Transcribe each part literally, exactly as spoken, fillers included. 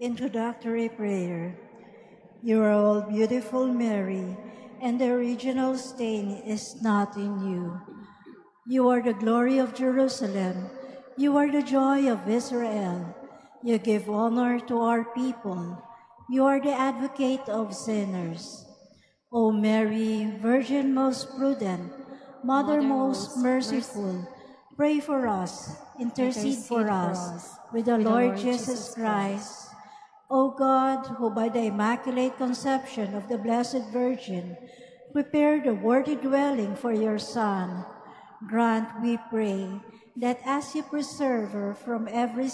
Introductory prayer. You are all beautiful, Mary, and the original stain is not in you. You are the glory of Jerusalem. You are the joy of Israel. You give honor to our people. You are the advocate of sinners. O Mary, Virgin most prudent, Mother, Mother most merciful, merciful, pray for us, intercede, intercede for, us, for us with the with Lord, Lord Jesus Christ. O God, who by the Immaculate Conception of the Blessed Virgin prepared a worthy dwelling for your Son, grant, we pray, that as you preserve her from every,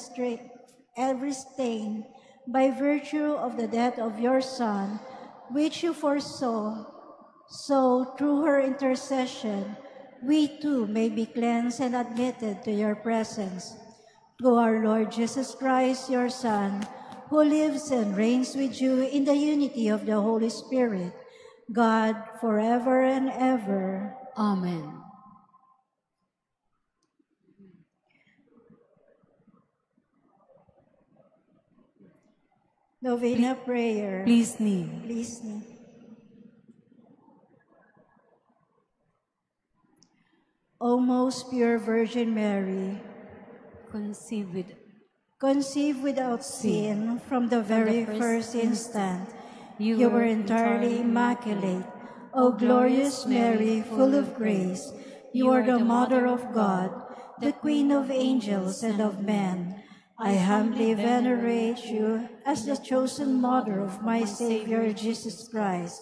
every stain by virtue of the death of your Son, which you foresaw, so through her intercession, we too may be cleansed and admitted to your presence. Through our Lord Jesus Christ, your Son, who lives and reigns with you in the unity of the Holy Spirit, God, forever and ever. Amen. Novena prayer. Please kneel. Please kneel. O most pure Virgin Mary, conceive with Conceived without sin from the very first instant, you were entirely immaculate. O glorious Mary, full of grace, you are the Mother of God, the Queen of angels and of men. I humbly venerate you as the chosen Mother of my Savior Jesus Christ.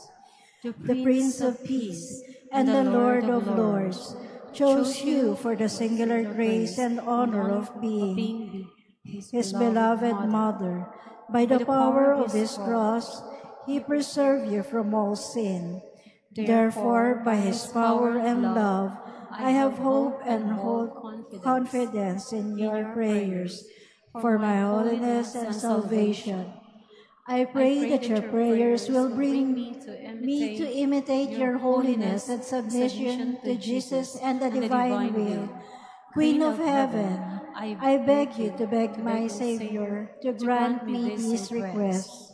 The Prince of Peace and the Lord of Lords chose you for the singular grace and honor of being His, His beloved Mother, mother. By, by the power, power of His cross, He preserved you from all sin. Therefore, by His power and love, I have hope and whole confidence in your prayers for my holiness and salvation. I pray that your prayers will bring me to imitate your holiness and submission to Jesus and the divine will. Queen of heaven, I beg you to beg my Savior to grant me these requests.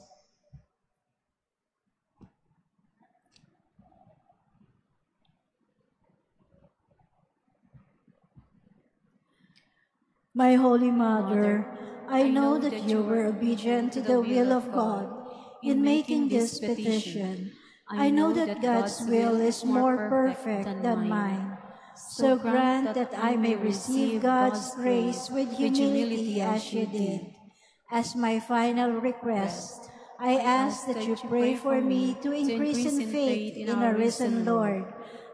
My Holy Mother, I know that you were obedient to the will of God in making this petition. I know that God's will is more perfect than mine. So grant that I may receive God's grace with humility as you did. As my final request, I ask that you pray for me to increase in faith in our risen Lord.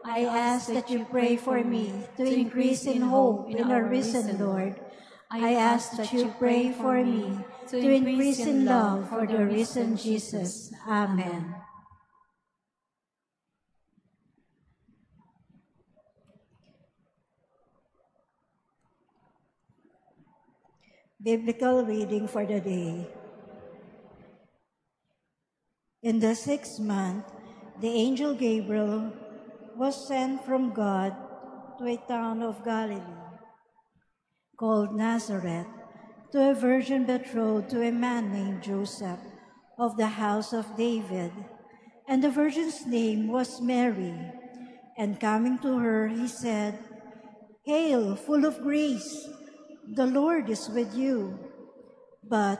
I ask that you pray for me to increase in hope in our risen Lord. I ask that you pray for me to increase in love for the risen Jesus. Amen. Biblical reading for the day. In the sixth month, the angel Gabriel was sent from God to a town of Galilee called Nazareth, to a virgin betrothed to a man named Joseph of the house of David. And the virgin's name was Mary. And coming to her, he said, "Hail, full of grace! The Lord is with you." But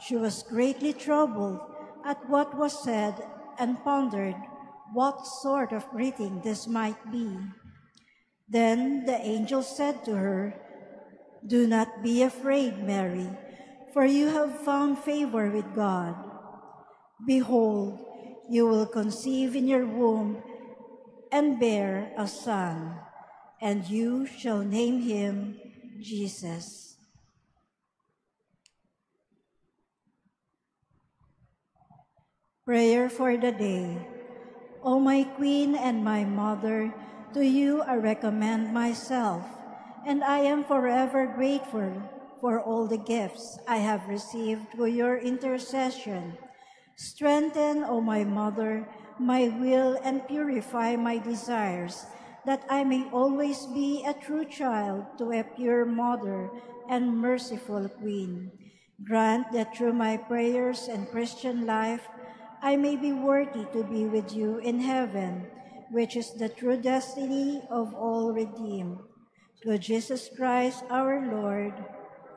she was greatly troubled at what was said and pondered what sort of greeting this might be. Then the angel said to her, "Do not be afraid, Mary, for you have found favor with God. Behold, you will conceive in your womb and bear a son, and you shall name him Jesus." Prayer for the day. O my Queen and my Mother, to you I recommend myself, and I am forever grateful for all the gifts I have received through your intercession. Strengthen, O my Mother, my will and purify my desires, that I may always be a true child to a pure mother and merciful queen. Grant that through my prayers and Christian life, I may be worthy to be with you in heaven, which is the true destiny of all redeemed. Through Jesus Christ our Lord.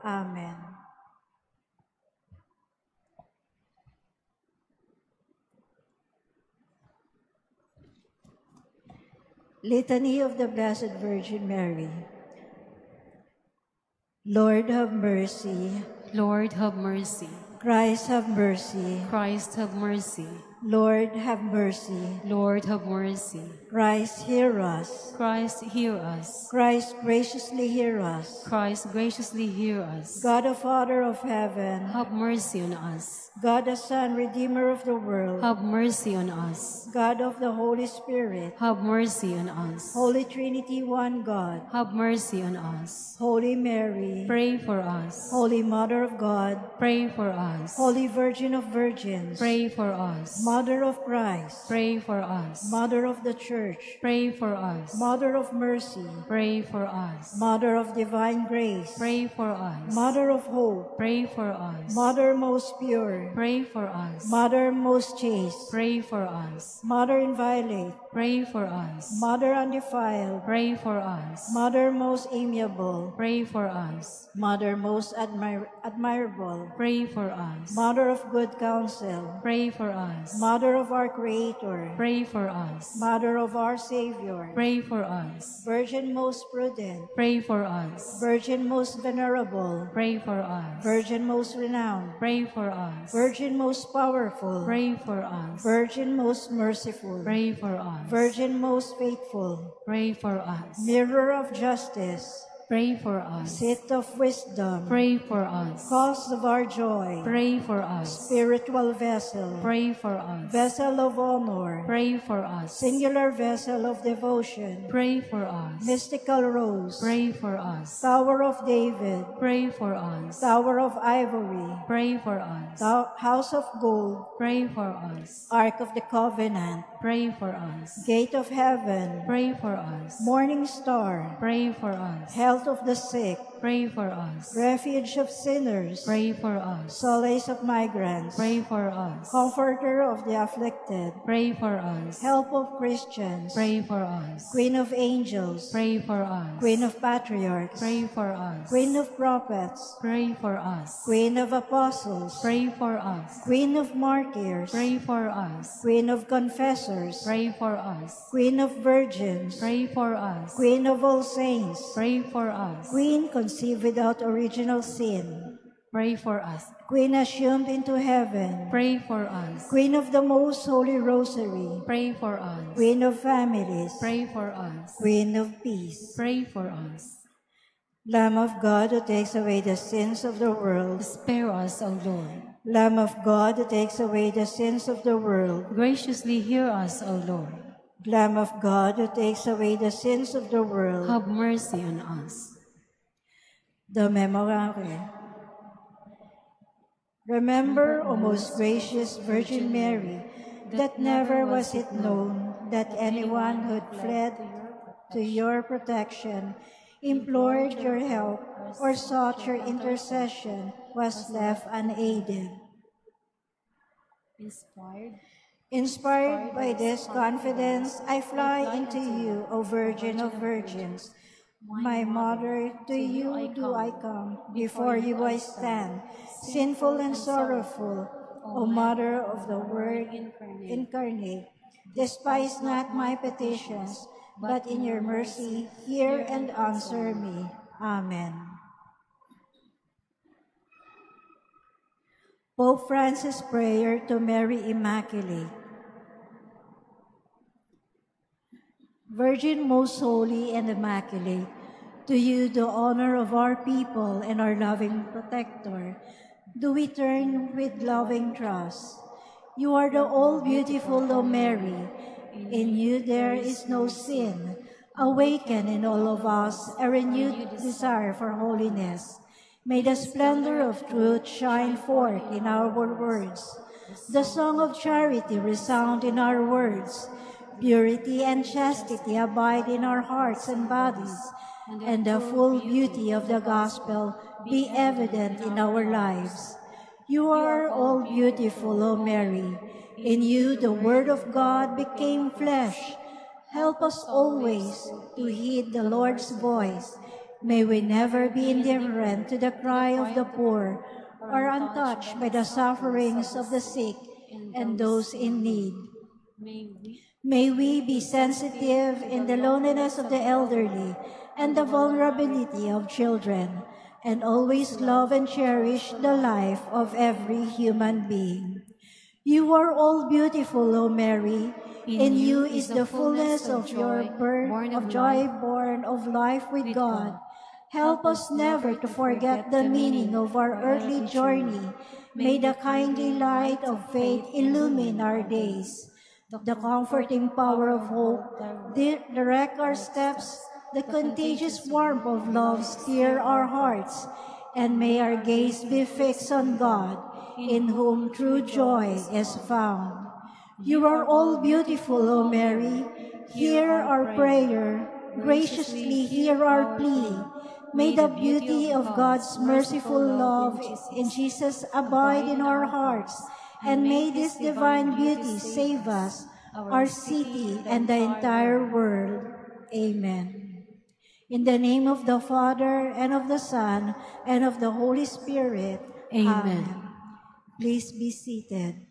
Amen. Litany of the Blessed Virgin Mary. Lord, have mercy. Lord, have mercy. Christ, have mercy. Christ, have mercy. Lord, have mercy. Lord, have mercy. Christ, hear us. Christ, hear us. Christ, graciously hear us. Christ, graciously hear us. God, the Father of heaven, have mercy on us. God, the Son, Redeemer of the world, have mercy on us. God of the Holy Spirit, have mercy on us. Holy Trinity, one God, have mercy on us. Holy Mary, pray for us. Holy Mother of God, pray for us. Holy Virgin of Virgins, pray for us. Mother of Christ, pray for us. Mother of the Church, pray for us. Mother of Mercy, pray for us. Mother of Divine Grace, pray for us. Mother of Hope, pray for us. Mother Most Pure, pray for us. Mother Most Chaste, pray for us. Mother Inviolate, pray for us. Mother Undefiled, pray for us. Mother Most Amiable, pray for us. Mother Most admir Admirable, pray for us. Mother of Good Counsel, pray for us. Mother of our Creator, pray for us. Mother of our Savior, pray for us. Virgin most prudent, pray for us. Virgin most venerable, pray for us. Virgin most renowned, pray for us. Virgin most powerful, pray for us. Virgin most merciful, pray for us. Virgin most faithful, pray for us. Mirror of justice, pray for us. Seat of wisdom, pray for us. Cause of our joy, pray for us. Spiritual vessel, pray for us. Vessel of honor, pray for us. Singular vessel of devotion, pray for us. Mystical rose, pray for us. Tower of David, pray for us. Tower of ivory, pray for us. House of gold, pray for us. Ark of the covenant, pray for us. Gate of heaven, pray for us. Morning star, pray for us. Health of the sick, pray for us. Refuge of sinners, pray for us. Solace of migrants, pray for us. Comforter of the afflicted, pray for us. Help of Christians, pray for us. Queen of angels, pray for us. Queen of patriarchs, pray for us. Queen of prophets, pray for us. Queen of apostles, pray for us. Queen of martyrs, pray for us. Queen of confessors, pray for us. Queen of virgins, pray for us. Queen of all saints, pray for us. Queen conceived without original sin, pray for us. Queen assumed into heaven, pray for us. Queen of the Most Holy Rosary, pray for us. Queen of families, pray for us. Queen of peace, pray for us. Lamb of God who takes away the sins of the world, spare us, O Lord. Lamb of God who takes away the sins of the world, graciously hear us, O Lord. Lamb of God who takes away the sins of the world, have mercy on us. The Memorare. Remember, O most gracious Virgin Mary, that never was it known that anyone who had fled to your protection, implored your help, or sought your intercession was left unaided. Inspired, Inspired by this confidence, I fly into you, O Virgin of Virgins. My mother, to you do I come, before you I stand, sinful and sorrowful, O Mother of the Word incarnate. Despise not my petitions, but in your mercy hear and answer me. Amen. Pope Francis' prayer to Mary Immaculate. Virgin most holy and immaculate, to you the honor of our people and our loving protector, do we turn with loving trust. You are the all-beautiful, O Mary. In you there is no sin. Awaken in all of us a renewed desire for holiness. May the splendor of truth shine forth in our words. The song of charity resound in our words. Purity and chastity abide in our hearts and bodies, and the full beauty of the gospel be evident in our lives. You are all beautiful, O Mary. In you the Word of God became flesh. Help us always to heed the Lord's voice. May we never be indifferent to the cry of the poor, or untouched by the sufferings of the sick and those in need. May we be sensitive in the loneliness of the elderly and the vulnerability of children, and always love and cherish the life of every human being. You are all beautiful, O Mary. In you is the fullness of your birth, of joy born of life with God. Help us never to forget the meaning of our earthly journey. May the kindly light of faith illumine our days. The comforting power of hope direct our steps, the contagious warmth of love stir our hearts, and may our gaze be fixed on God, in whom true joy is found. You are all beautiful, O Mary. Hear our prayer, graciously hear our plea. May the beauty of God's merciful love in Jesus abide in our hearts, and may this divine beauty save us, our city, and the entire world. Amen. In the name of the Father, and of the Son, and of the Holy Spirit. Amen. Amen. Please be seated.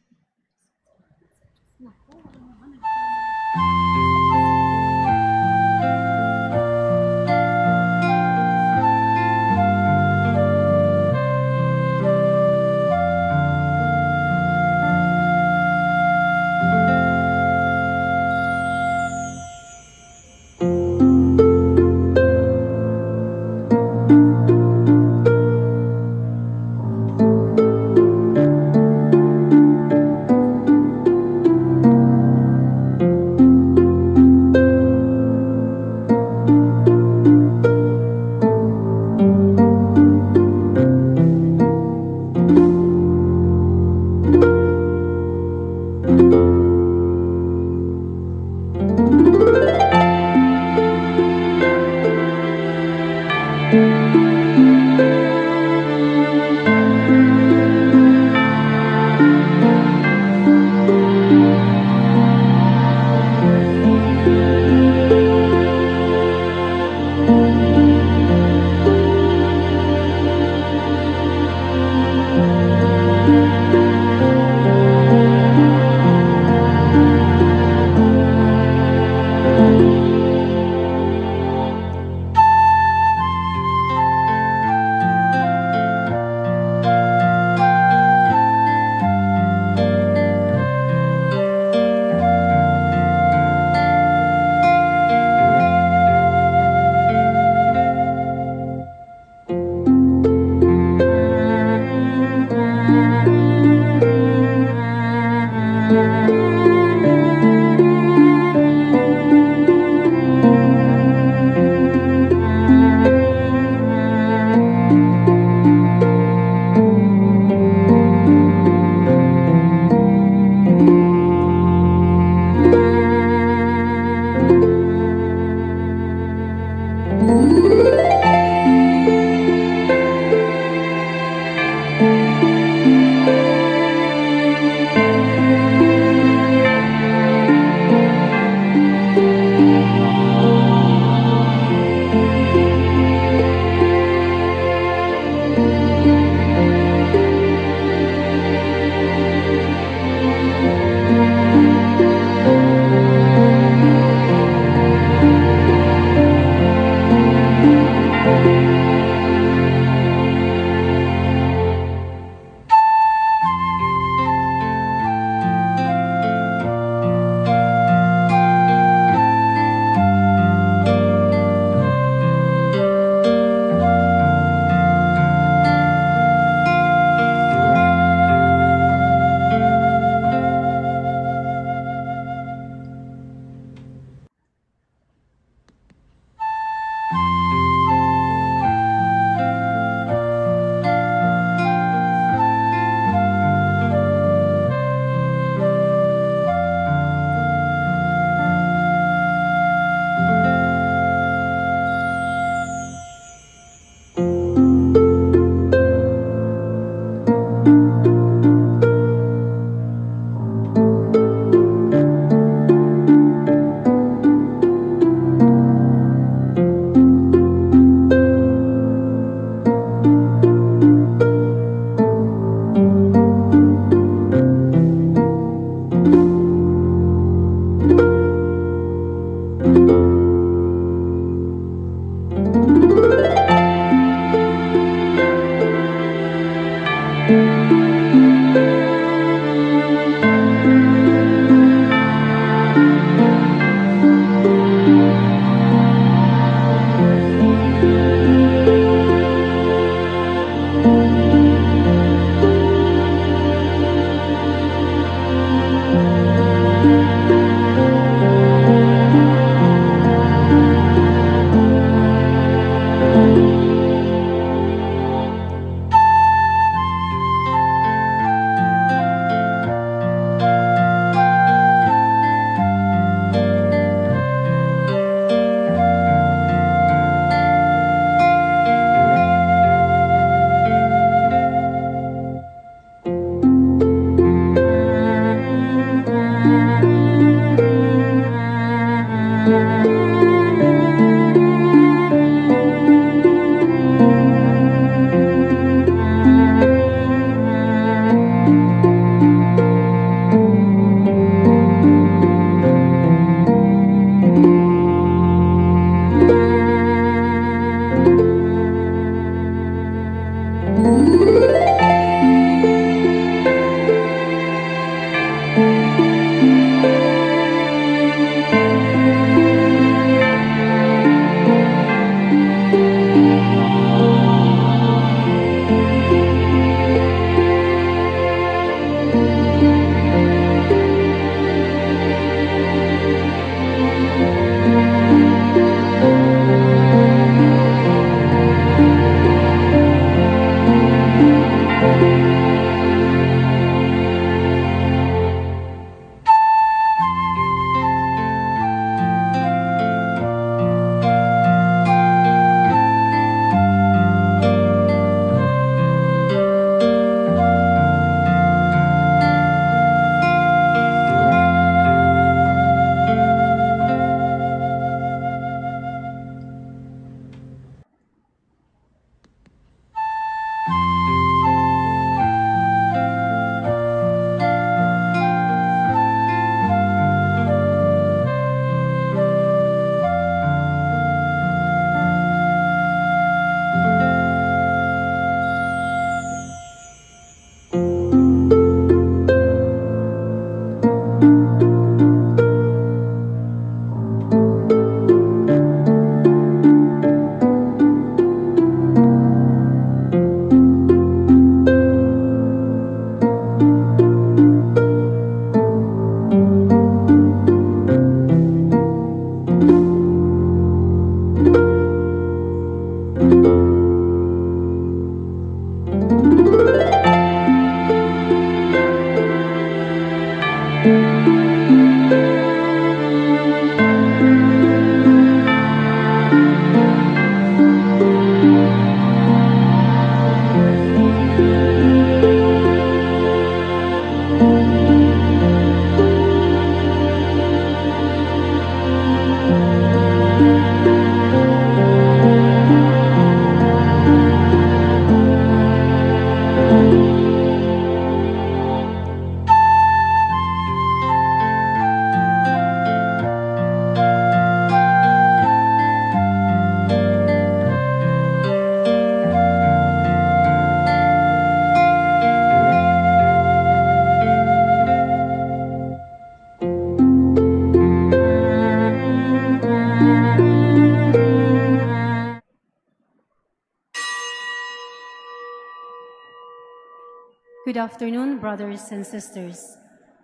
Good afternoon, brothers and sisters.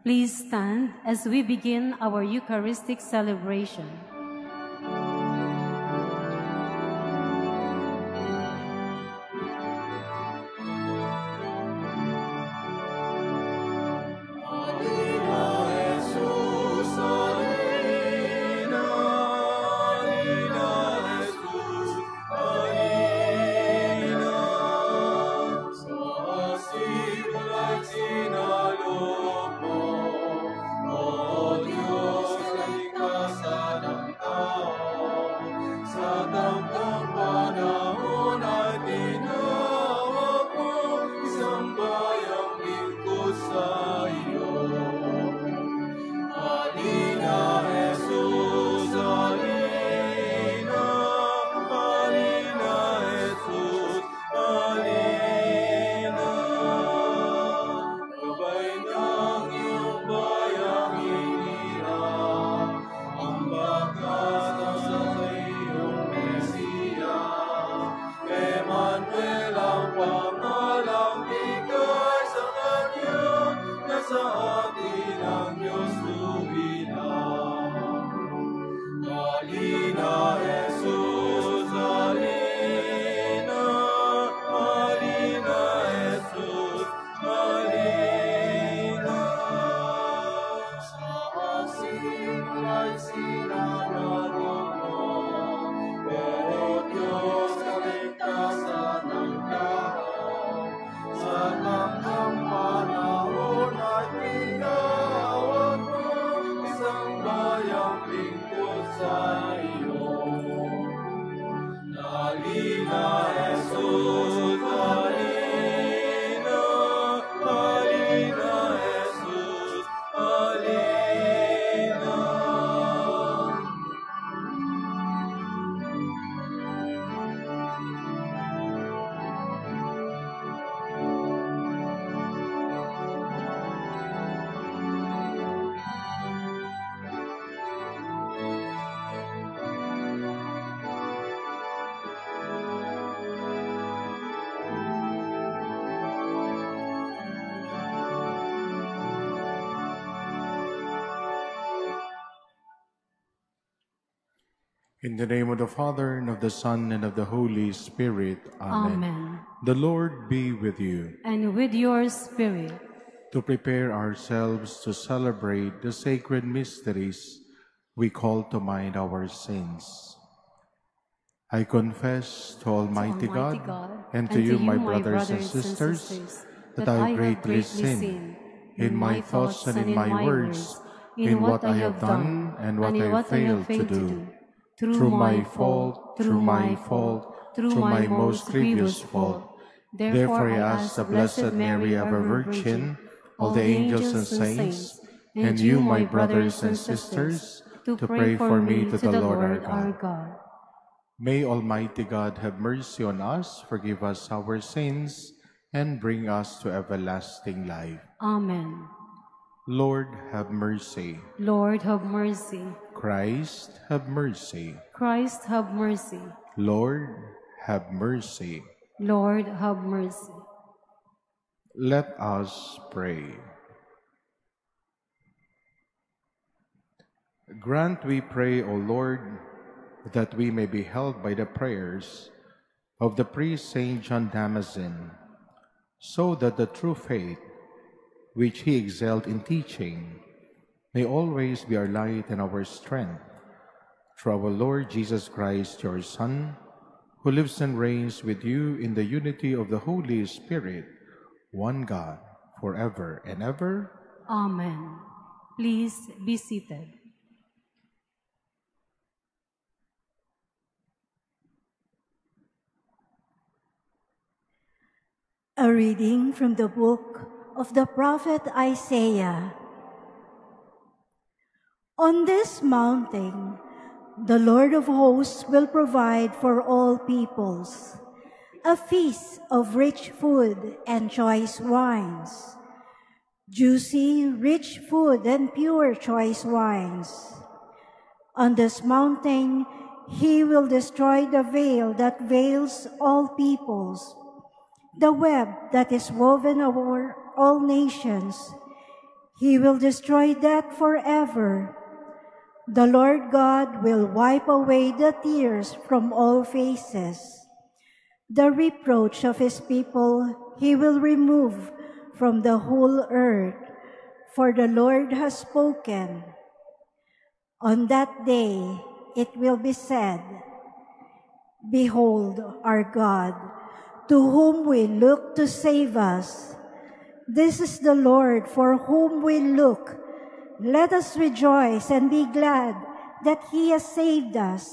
Please stand as we begin our Eucharistic celebration. In the name of the Father, and of the Son, and of the Holy Spirit. Amen. Amen. The Lord be with you. And with your spirit. To prepare ourselves to celebrate the sacred mysteries, we call to mind our sins. I confess to Almighty, Almighty God, God and, and to you, my brothers, brothers and, sisters, and sisters, that I greatly sin in my thoughts and in my words, in what I have done and what I have failed to do. Through my fault, through my fault, through my most grievous fault. Therefore I ask the Blessed Mary, ever Virgin, all the angels and saints, and you, my brothers and sisters, to pray for me to the Lord our God. May Almighty God have mercy on us, forgive us our sins, and bring us to everlasting life. Amen. Lord, have mercy. Lord, have mercy. Christ, have mercy. Christ, have mercy. Lord, have mercy. Lord, have mercy. Let us pray. Grant, we pray, O Lord, that we may be held by the prayers of the priest Saint John Damascene, so that the true faith, which he excelled in teaching, may always be our light and our strength, through our Lord Jesus Christ, your Son, who lives and reigns with you in the unity of the Holy Spirit, one God, forever and ever. Amen. Please be seated. A reading from the book of the prophet Isaiah. On this mountain, the Lord of hosts will provide for all peoples a feast of rich food and choice wines, juicy, rich food and pure choice wines. On this mountain, he will destroy the veil that veils all peoples, the web that is woven over all nations. He will destroy that forever. The Lord God will wipe away the tears from all faces. The reproach of his people he will remove from the whole earth, for the Lord has spoken. On that day it will be said, "Behold our God, to whom we look to save us. This is the Lord for whom we look. Let us rejoice and be glad that he has saved us.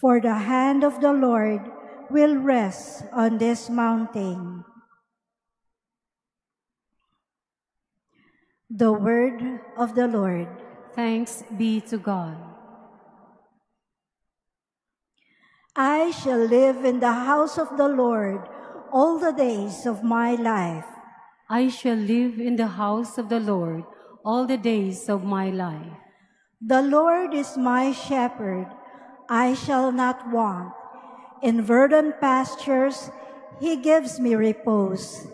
For the hand of the Lord will rest on this mountain." The word of the Lord. Thanks be to God. I shall live in the house of the Lord all the days of my life. I shall live in the house of the Lord all the days of my life. The Lord is my shepherd, I shall not want. In verdant pastures, he gives me repose.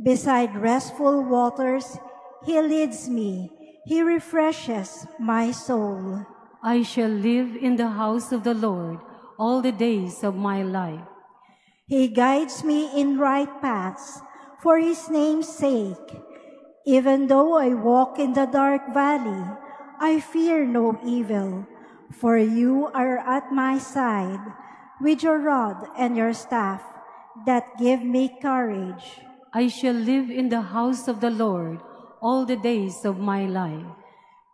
Beside restful waters, he leads me. He refreshes my soul. I shall live in the house of the Lord all the days of my life. He guides me in right paths for his name's sake. Even though I walk in the dark valley, I fear no evil, for you are at my side. With your rod and your staff, that give me courage. I shall live in the house of the Lord all the days of my life.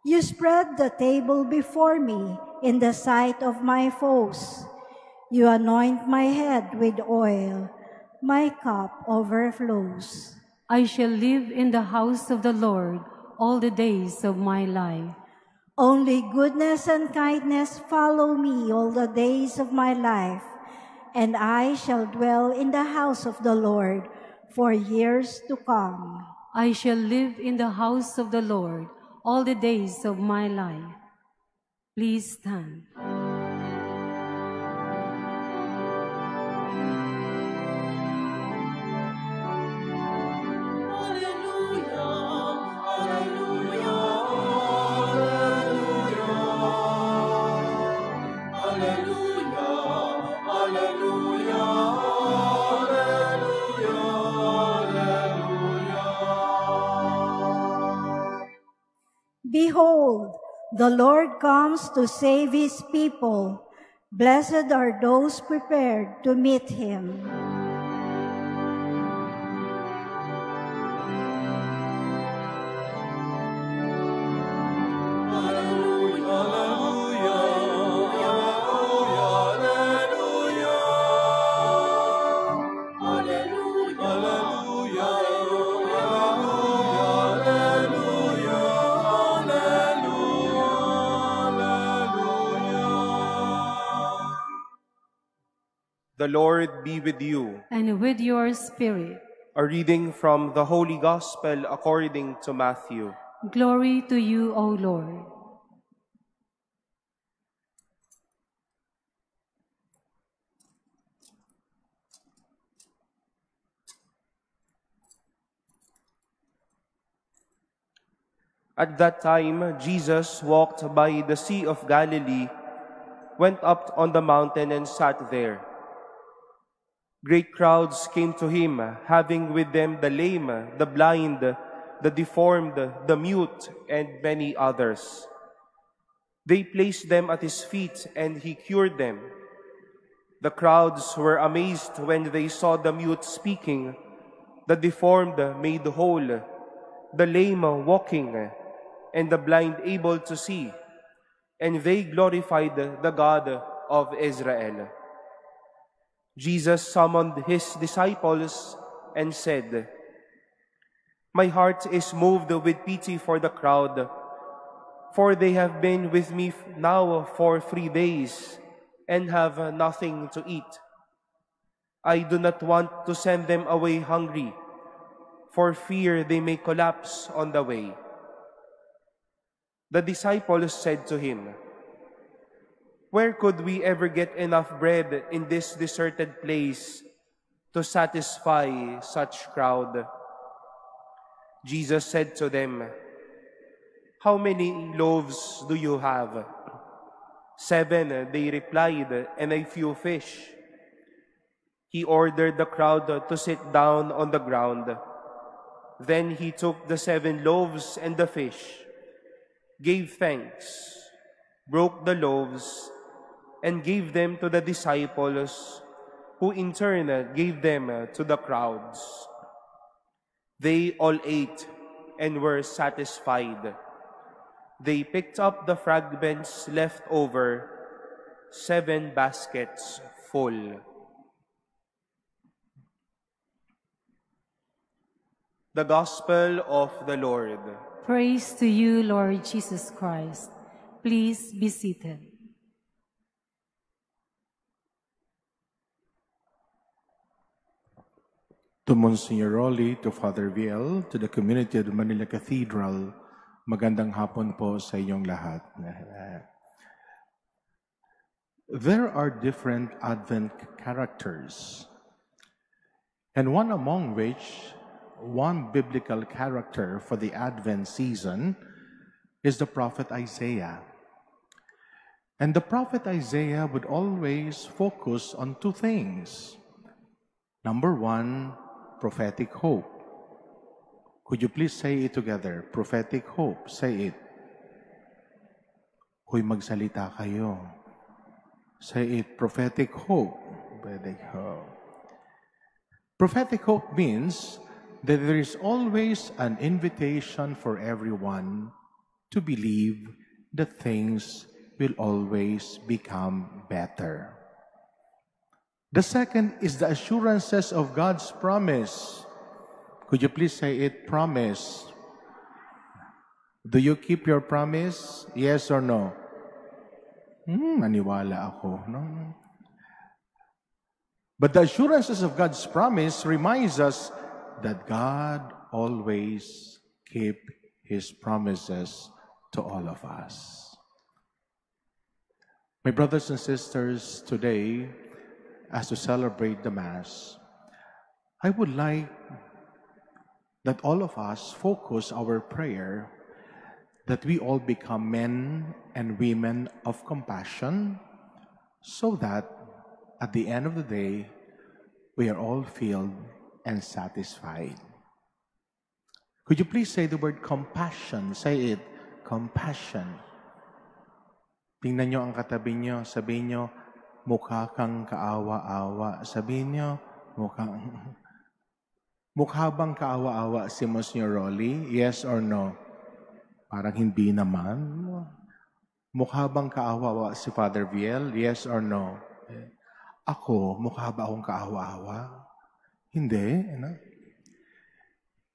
You spread the table before me in the sight of my foes. You anoint my head with oil. My cup overflows. I shall live in the house of the Lord all the days of my life. Only goodness and kindness follow me all the days of my life, and I shall dwell in the house of the Lord for years to come. I shall live in the house of the Lord all the days of my life. Please stand. Behold, the Lord comes to save his people. Blessed are those prepared to meet him. The Lord be with you. And with your spirit. A reading from the Holy Gospel according to Matthew. Glory to you, O Lord. At that time, Jesus walked by the Sea of Galilee, went up on the mountain and sat there. Great crowds came to him, having with them the lame, the blind, the deformed, the mute, and many others. They placed them at his feet, and he cured them. The crowds were amazed when they saw the mute speaking, the deformed made whole, the lame walking, and the blind able to see, and they glorified the God of Israel. Jesus summoned his disciples and said, "My heart is moved with pity for the crowd, for they have been with me now for three days and have nothing to eat. I do not want to send them away hungry, for fear they may collapse on the way." The disciples said to him, "Where could we ever get enough bread in this deserted place to satisfy such crowd?" Jesus said to them, "How many loaves do you have?" "Seven," they replied, "and a few fish." He ordered the crowd to sit down on the ground. Then he took the seven loaves and the fish, gave thanks, broke the loaves, and gave them to the disciples, who in turn gave them to the crowds. They all ate and were satisfied. They picked up the fragments left over, seven baskets full. The Gospel of the Lord. Praise to you, Lord Jesus Christ. Please be seated. To Monsignor Rolly, to Father Viel, to the community of the Manila Cathedral, magandang hapon po sa inyong lahat. There are different Advent characters, and one among which, one biblical character for the Advent season is the prophet Isaiah. And the prophet Isaiah would always focus on two things. Number one, prophetic hope. Could you please say it together? Prophetic hope. Say it. Hoy, magsalita kayo. Say it. Prophetic hope. Prophetic hope. Prophetic hope means that there is always an invitation for everyone to believe that things will always become better. The second is the assurances of God's promise. Could you please say it? Promise. Do you keep your promise? Yes or no? Hmm, maniwala ako, no? But the assurances of God's promise reminds us that God always keeps His promises to all of us. My brothers and sisters, today, as we celebrate the Mass, I would like that all of us focus our prayer that we all become men and women of compassion, so that at the end of the day, we are all filled and satisfied. Could you please say the word compassion? Say it. Compassion. Tingnan nyo ang katabi nyo. Sabihin nyo, mukha kang kaawa-awa. Sabihin nyo, mukha, mukha bang kaawa-awa si Monsignor Rolly? Yes or no? Parang hindi naman. Mukha bang kaawa-awa si Father Viel? Yes or no? Ako, mukha ba akong kaawa-awa? Hindi, you know?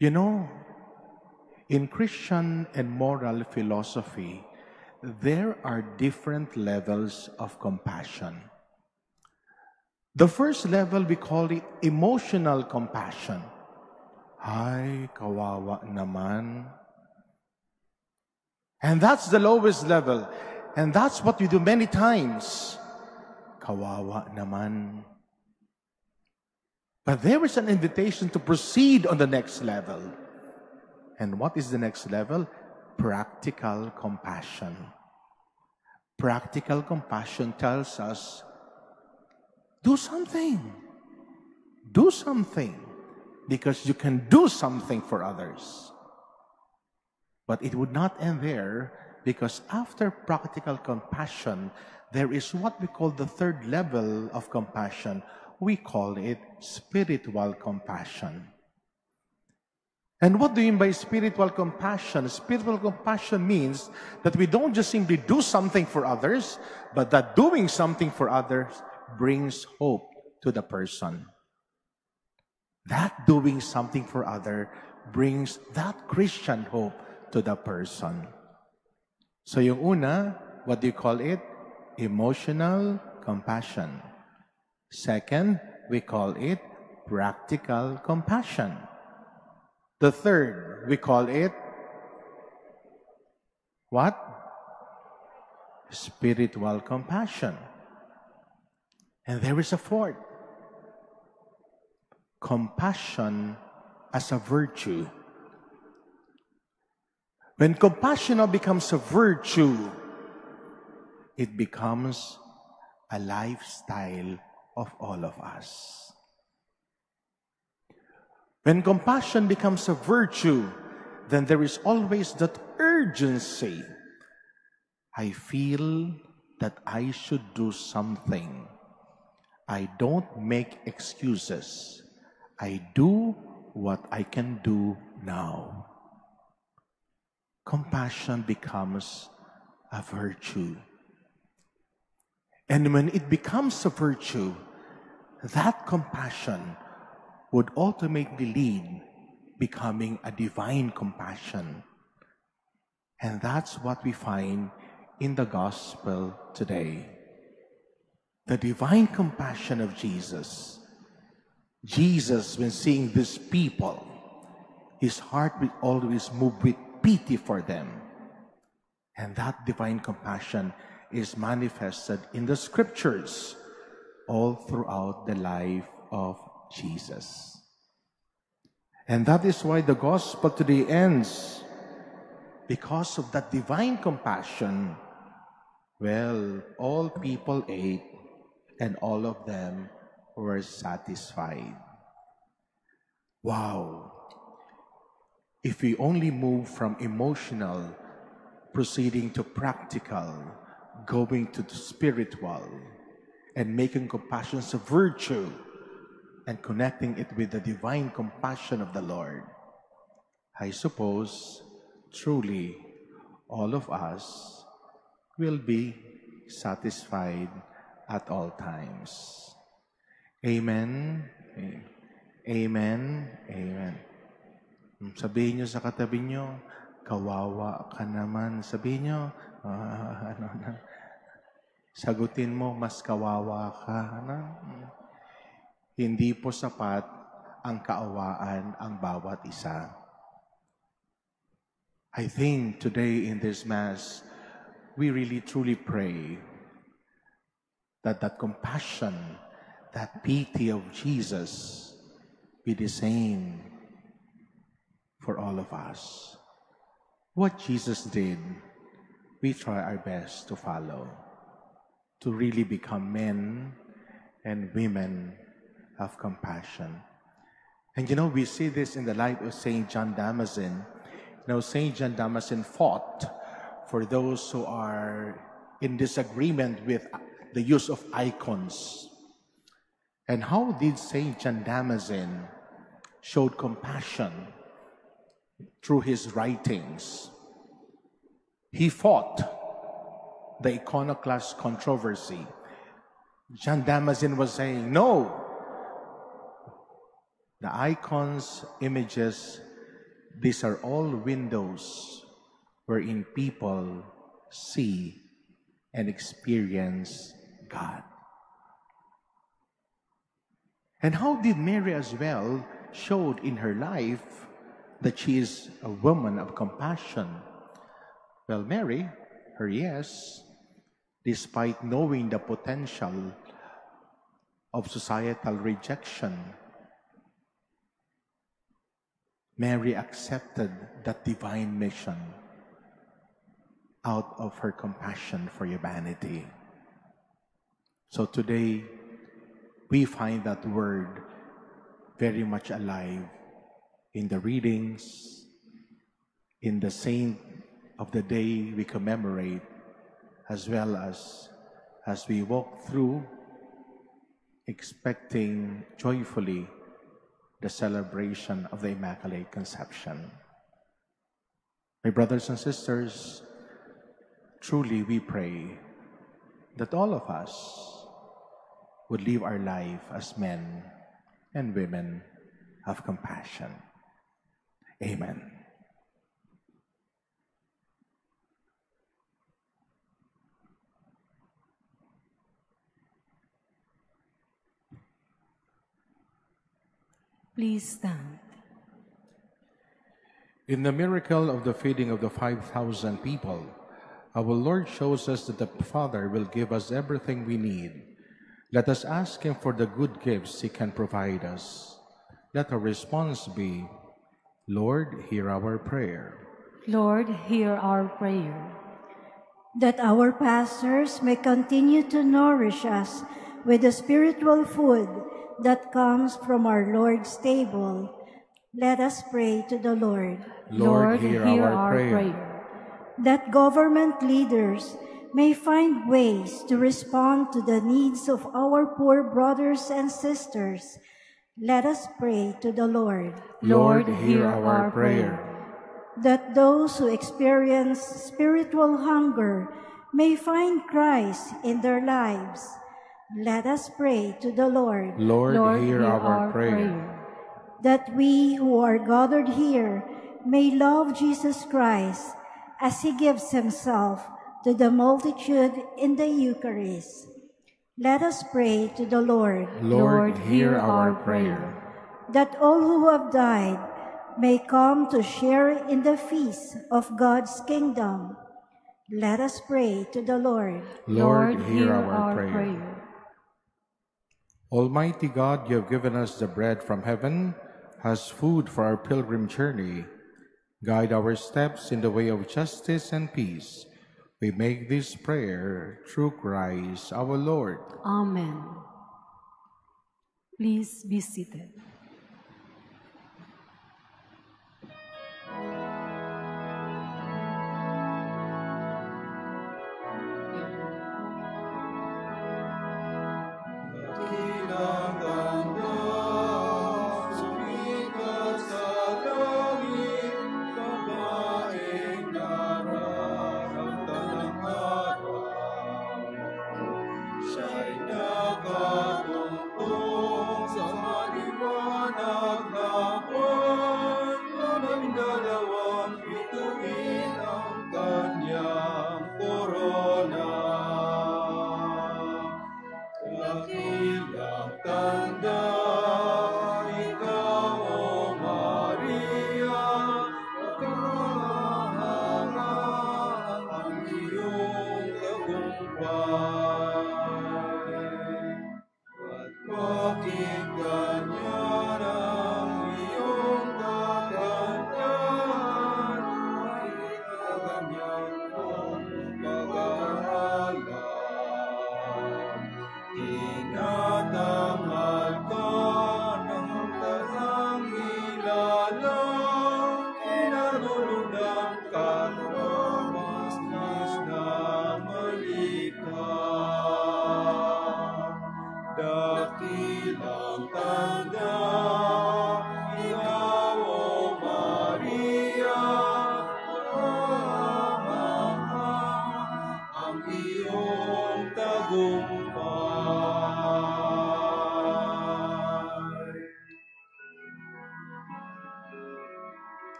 You know, in Christian and moral philosophy, there are different levels of compassion. The first level, we call it emotional compassion. Ay, kawawa naman. And that's the lowest level. And that's what we do many times. Kawawa naman. But there is an invitation to proceed on the next level. And what is the next level? Practical compassion. Practical compassion tells us, do something. Do something, because you can do something for others. But it would not end there, because after practical compassion, there is what we call the third level of compassion. We call it spiritual compassion. And what do you mean by spiritual compassion? Spiritual compassion means that we don't just simply do something for others, but that doing something for others brings hope to the person. That doing something for others brings that Christian hope to the person. So yung una, what do you call it? Emotional compassion. Second, we call it practical compassion. The third, we call it what? Spiritual compassion. And there is a fourth. Compassion as a virtue. When compassion now becomes a virtue, it becomes a lifestyle of all of us. When compassion becomes a virtue, then there is always that urgency. I feel that I should do something. I don't make excuses. I do what I can do now. Compassion becomes a virtue. And when it becomes a virtue, that compassion would ultimately lead becoming a divine compassion. And that's what we find in the gospel today. The divine compassion of Jesus. Jesus, when seeing these people, his heart will always move with pity for them. And that divine compassion is manifested in the scriptures all throughout the life of Jesus. And that is why the gospel today ends, because of that divine compassion. Well, all people ate, and all of them were satisfied. Wow! If we only move from emotional, proceeding to practical, going to the spiritual, and making compassion a virtue, and connecting it with the divine compassion of the Lord, I suppose, truly, all of us will be satisfied at all times. Amen? Amen? Amen? Amen. Sabihin nyo sa katabi nyo, kawawa ka naman. Sabihin nyo, ah, ano na. Sagutin mo, mas kawawa ka. Ano? Hindi po sapat ang kaawaan ang bawat isa. I think today in this Mass, we really truly pray that that compassion, that pity of Jesus be the same for all of us. What Jesus did, we try our best to follow, to really become men and women of compassion. And you know, we see this in the life of Saint John Damascene. Now, Saint John Damascene fought for those who are in disagreement with the use of icons. And how did Saint John Damascene showed compassion through his writings? He fought the iconoclast controversy. John Damascene was saying, no, the icons, images, these are all windows wherein people see and experience God. And how did Mary as well showed in her life that she is a woman of compassion? Well, Mary, her yes, despite knowing the potential of societal rejection, Mary accepted that divine mission out of her compassion for humanity. So today, we find that word very much alive in the readings, in the saint of the day we commemorate, as well as as we walk through, expecting joyfully the celebration of the Immaculate Conception. My brothers and sisters, truly we pray that all of us would live our life as men and women of compassion. Amen. Please stand. In the miracle of the feeding of the five thousand people, our Lord shows us that the Father will give us everything we need. Let us ask Him for the good gifts He can provide us. Let our response be, Lord, hear our prayer. Lord, hear our prayer. That our pastors may continue to nourish us with the spiritual food that comes from our Lord's table. Let us pray to the Lord. Lord, Lord hear, hear our, our prayer. prayer. That government leaders may find ways to respond to the needs of our poor brothers and sisters. Let us pray to the Lord. Lord, Lord hear, hear our, our prayer. prayer. That those who experience spiritual hunger may find Christ in their lives. Let us pray to the Lord. Lord, Lord hear, hear our, our prayer. prayer. That we who are gathered here may love Jesus Christ as He gives Himself to the multitude in the Eucharist. Let us pray to the Lord. Lord, Lord hear, hear our, our prayer. prayer. That all who have died may come to share in the feast of God's kingdom. Let us pray to the Lord. Lord, Lord hear, hear our, our prayer. prayer. Almighty God, you have given us the bread from heaven as food for our pilgrim journey. Guide our steps in the way of justice and peace. We make this prayer through Christ our Lord. Amen. Please be seated.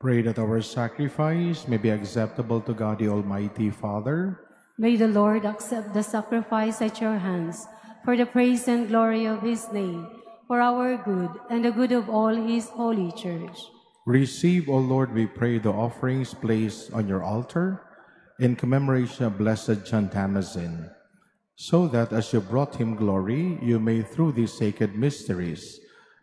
Pray that our sacrifice may be acceptable to God, the Almighty Father. May the Lord accept the sacrifice at your hands for the praise and glory of His name, for our good and the good of all His holy church. Receive, O Lord, we pray, the offerings placed on your altar in commemoration of Blessed John Damascene, so that as you brought him glory, you may, through these sacred mysteries,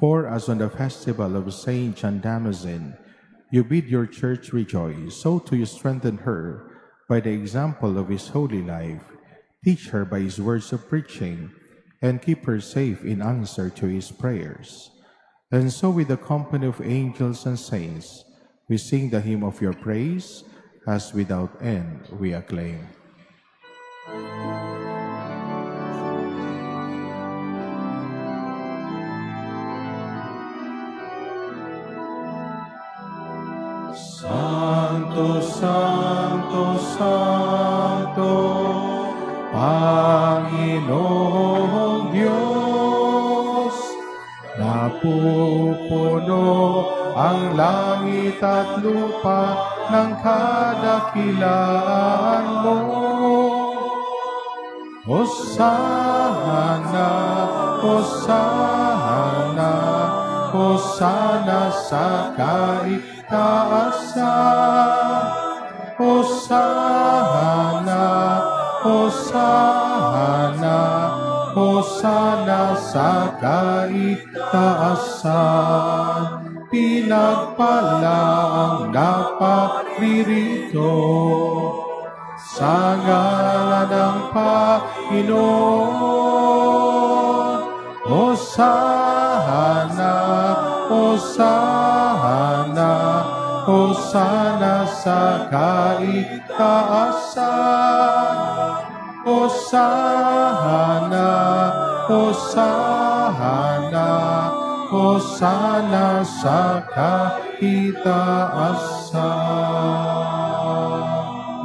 For as on the festival of Saint John Damascene, you bid your church rejoice, so to you strengthen her by the example of his holy life, teach her by his words of preaching, and keep her safe in answer to his prayers. And so with the company of angels and saints, we sing the hymn of your praise, as without end we acclaim. Santo, Santo, Santo, Panginoong Diyos, napupuno ang langit at lupa ng kadakilaan mo. Hosana, Hosana, Hosana sa kaitaasan. Hosana, Hosana, Hosana sa kaitaasan. Pinagpala ang naparirito sa ngalan ng Panginoon. Hosana, Hosana, Hosana sa kaitaasan. Hosana, Hosana, Hosana sa kaitaasan.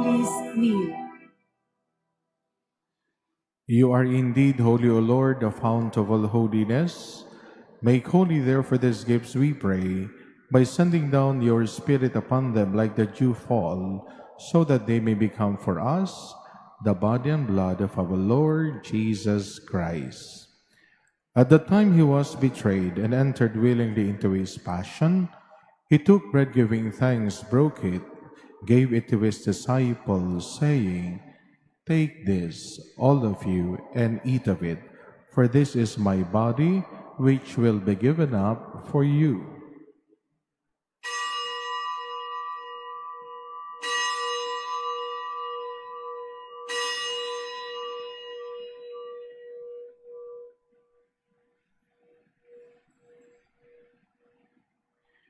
Please kneel. You are indeed holy, O Lord, the fount of all holiness. Make holy, therefore, these gifts, we pray, by sending down your Spirit upon them like the dewfall, so that they may become for us the body and blood of our Lord Jesus Christ. At the time he was betrayed and entered willingly into his passion, he took bread, giving thanks, broke it, gave it to his disciples, saying, "Take this, all of you, and eat of it, for this is my body, which will be given up for you."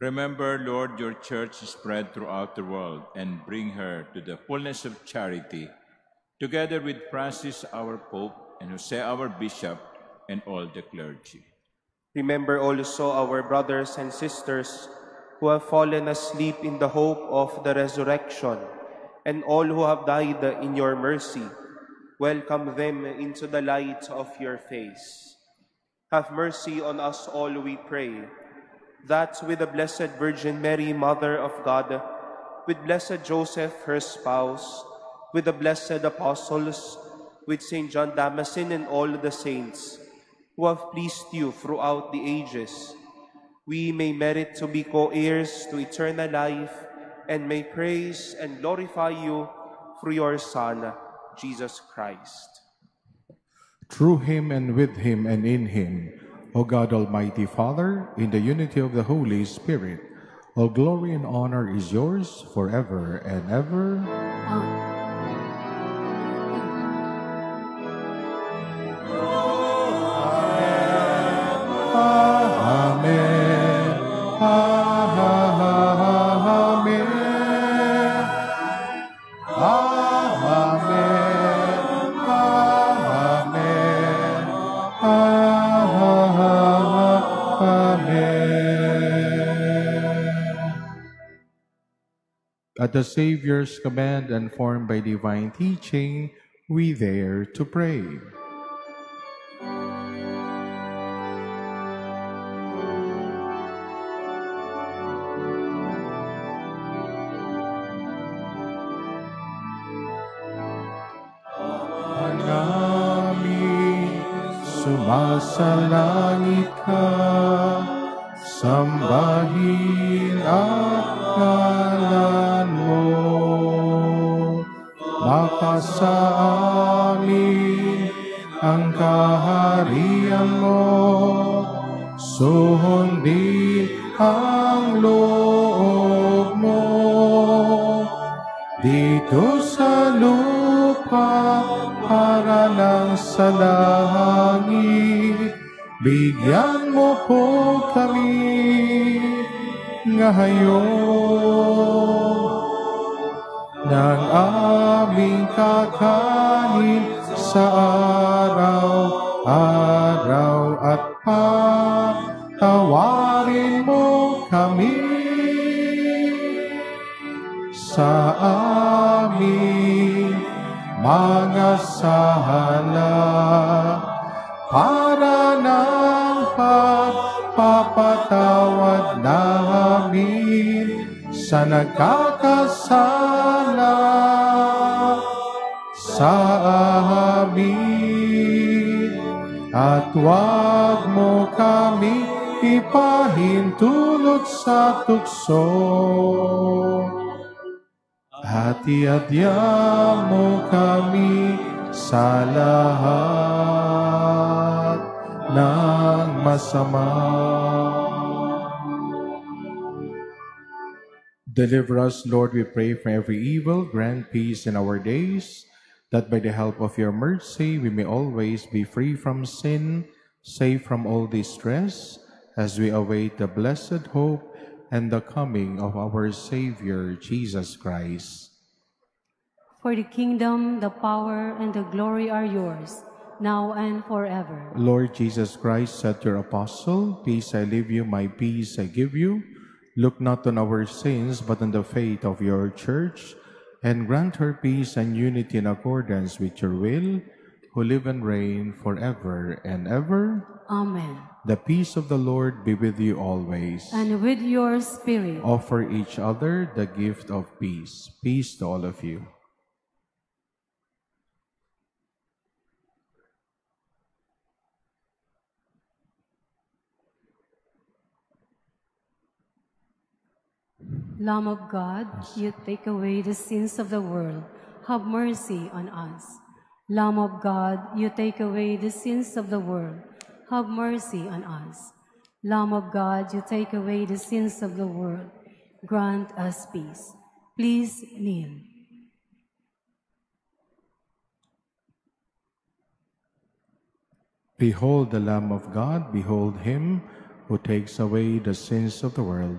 Remember, Lord, your church spread throughout the world, and bring her to the fullness of charity, together with Francis our Pope, and Jose our Bishop, and all the clergy. Remember also our brothers and sisters who have fallen asleep in the hope of the resurrection, and all who have died in your mercy. Welcome them into the light of your face. Have mercy on us all, we pray, that with the Blessed Virgin Mary, Mother of God, with Blessed Joseph, her spouse, with the blessed apostles, with Saint John Damascene and all the saints, who have pleased you throughout the ages, we may merit to be co-heirs to eternal life, and may praise and glorify you through your Son, Jesus Christ. Through him and with him and in him, O God, Almighty Father, in the unity of the Holy Spirit, all glory and honor is yours forever and ever. Amen. At the Savior's command and formed by divine teaching, we dare to pray. Anami, sumasalangit ka, sambahin ang baka sa amin ang kaharian mo, suhundin ang loob mo, dito sa lupa para lang sa langit. Bigyan mo po kami ngayon ng aming kakanin sa araw-araw, at patawarin mo kami sa aming mga sala, para ng pagpapatawad namin sa nagkakasala sa amin, at huwag mo kami ipahintulot sa tukso, at iadya mo kami sa lahat ng masama. Deliver us, Lord, we pray, from every evil. Grant peace in our days, that by the help of your mercy we may always be free from sin, safe from all distress, as we await the blessed hope and the coming of our Savior, Jesus Christ. For the kingdom, the power, and the glory are yours, now and forever. Lord Jesus Christ said to your apostle, peace I leave you, my peace I give you. Look not on our sins, but on the faith of your Church, and grant her peace and unity in accordance with your will, who live and reign forever and ever. Amen. The peace of the Lord be with you always. And with your spirit. Offer each other the gift of peace. Peace to all of you. Lamb of God, you take away the sins of the world, have mercy on us. Lamb of God, you take away the sins of the world, have mercy on us. Lamb of God, you take away the sins of the world, grant us peace. Please kneel. Behold the Lamb of God, behold him who takes away the sins of the world.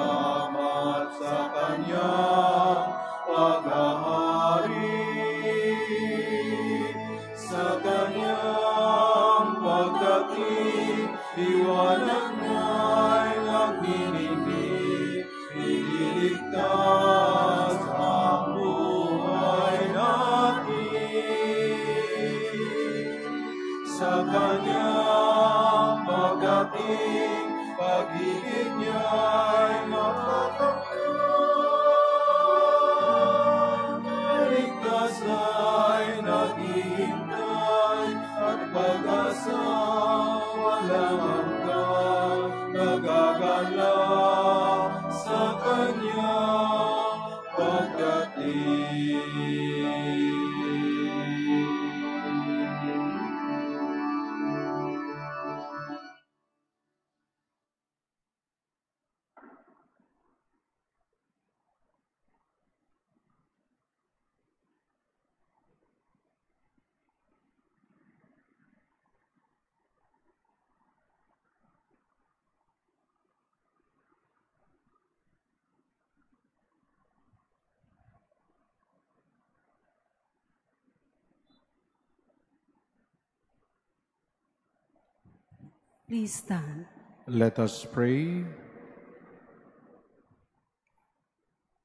Please stand. Let us pray.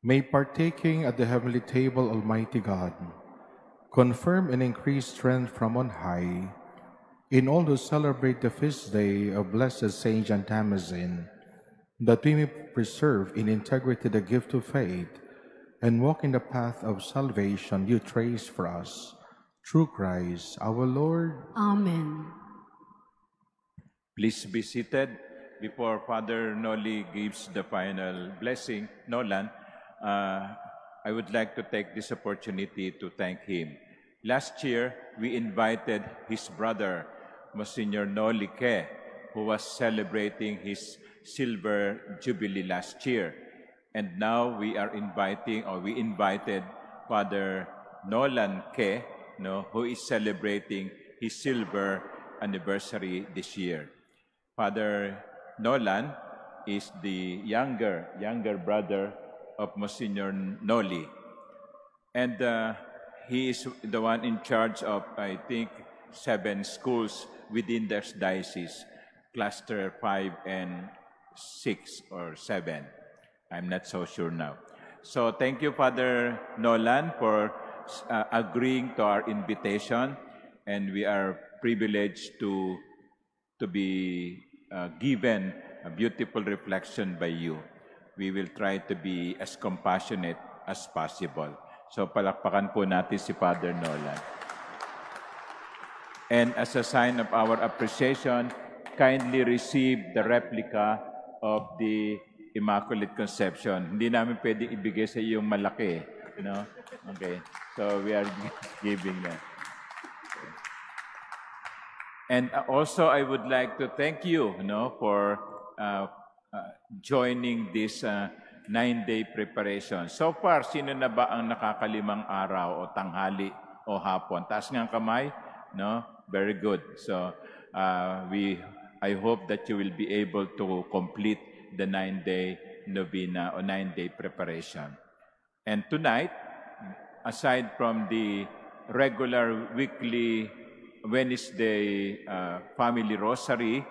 May partaking at the heavenly table, Almighty God, confirm and increase strength from on high in all who celebrate the feast day of Blessed Saint John Damascene, that we may preserve in integrity the gift of faith and walk in the path of salvation you trace for us. Through Christ our Lord. Amen. Please be seated. Before Father Rolly gives the final blessing, Nolan, uh, I would like to take this opportunity to thank him. Last year, we invited his brother, Monsignor Nolan Que, who was celebrating his silver jubilee last year. And now we are inviting, or we invited Father Nolan Que, you know, who is celebrating his silver anniversary this year. Father Nolan is the younger, younger brother of Monsignor Rolly. And uh, he is the one in charge of, I think, seven schools within their diocese, cluster five and six or seven. I'm not so sure now. So thank you, Father Nolan, for uh, agreeing to our invitation. And we are privileged to, to be uh, given a beautiful reflection by you. We will try to be as compassionate as possible. So palakpakan po natin si Father Nolan. And as a sign of our appreciation, kindly receive the replica of the Immaculate Conception. Hindi namin pwedeng ibigay sa iyo yung malaki. You know? Okay. So we are giving that. Okay. And also, I would like to thank you, you know, for uh, uh, joining this uh, nine-day preparation. So far, sino na ba ang nakakalimang araw o tanghali o hapon? Taas nga ang kamay. No? Very good. So uh, we, I hope that you will be able to complete the nine-day novena or nine-day preparation. And tonight, aside from the regular weekly Wednesday uh, family rosary,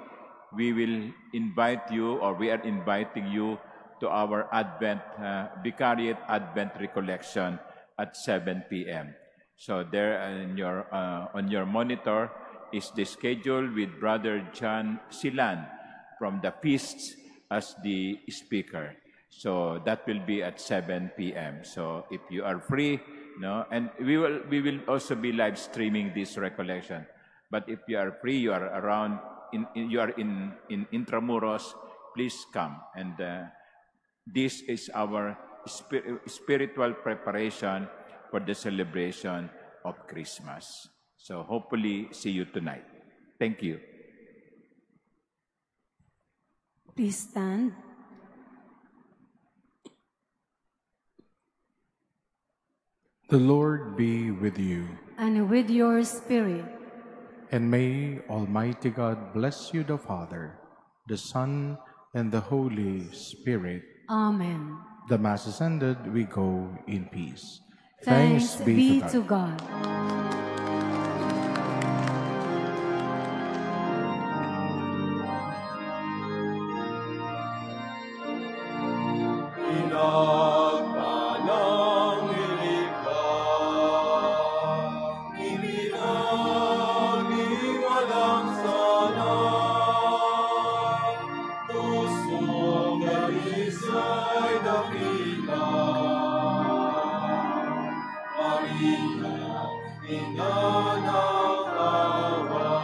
we will invite you, or we are inviting you, to our Advent, uh, Vicariate Advent Recollection at seven P M So there on your, uh, on your monitor is the schedule with Brother John Silan from the Feasts as the speaker. So that will be at seven P M So if you are free, no, and we will, we will also be live streaming this recollection. But if you are free, you are around, in, in, you are in, in Intramuros, please come. And uh, this is our spir spiritual preparation for the celebration of Christmas. So hopefully, see you tonight. Thank you. Please stand. The Lord be with you. And with your spirit. And may Almighty God bless you, the Father, the Son, and the Holy Spirit. Amen. The Mass is ended. We go in peace. Thanks, Thanks be, be to God. To God. In the name of